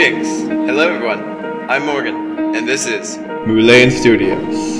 Greetings! Hello everyone, I'm Morgan, and this is Moolayen Studios.